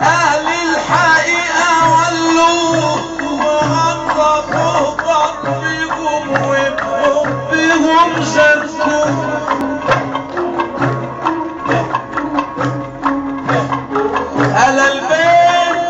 أهل الحقيقة ولوا وهربوا ضربهم وبحبهم زادوا. هلا البيت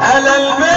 هلا البيت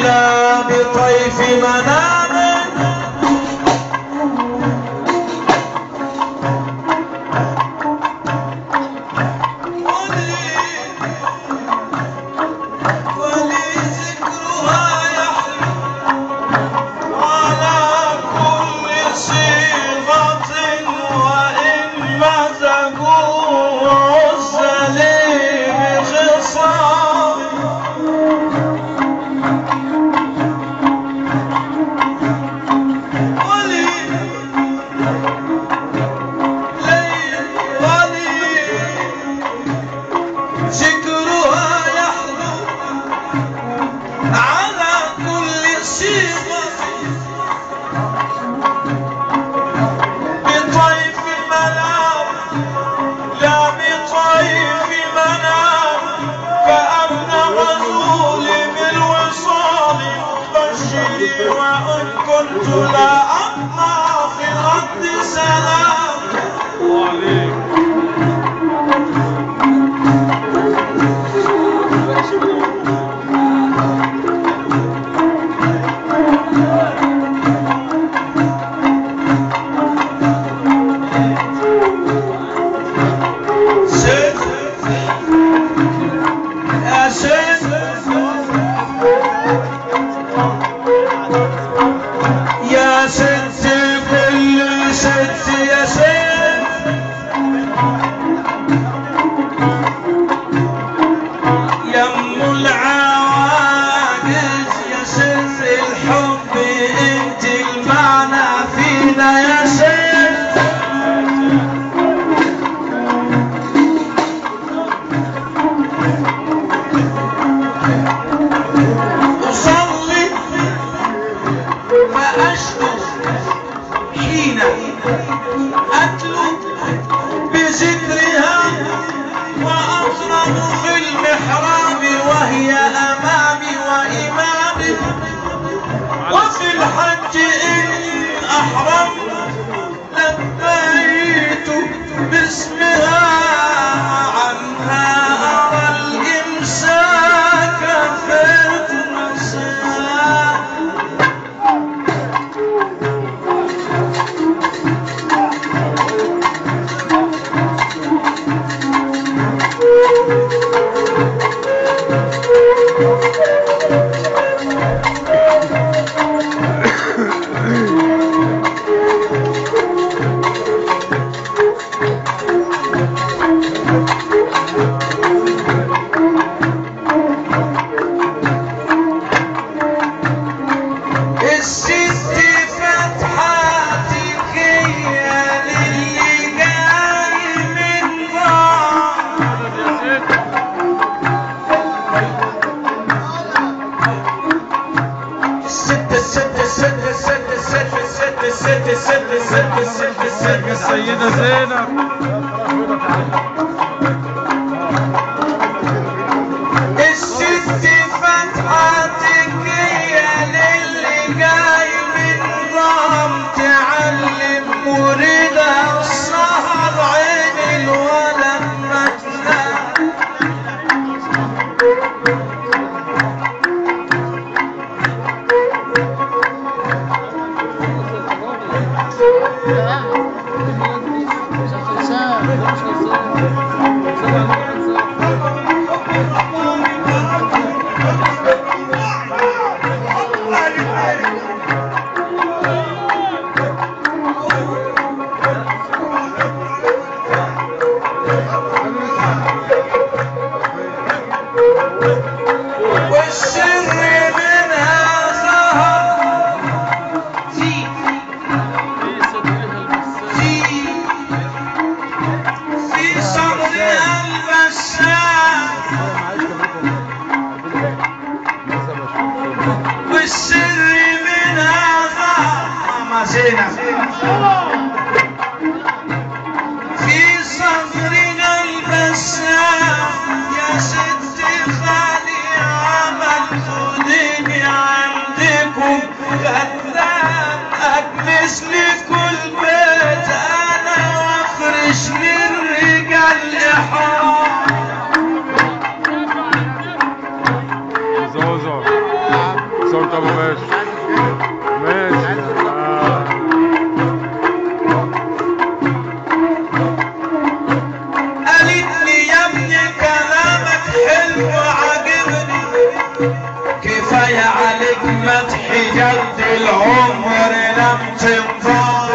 إلا بطيف منام وإن كنت لا أبقى في الأرض سلام السيدة زينب الست فتحتك يا للي جاي من ضم تعلم مريدها السهر عين الولد متنام في صدرنا البسام يا ست خالي عملت ديني عندكم غدام اجلس لكل بيت انا وافرش للرجال احرام صوت ابو ماشي ماشي قالت لي يا ابني كلامك حلو وعاجبني كفايه عليك مدحي جد العمر لم تنفع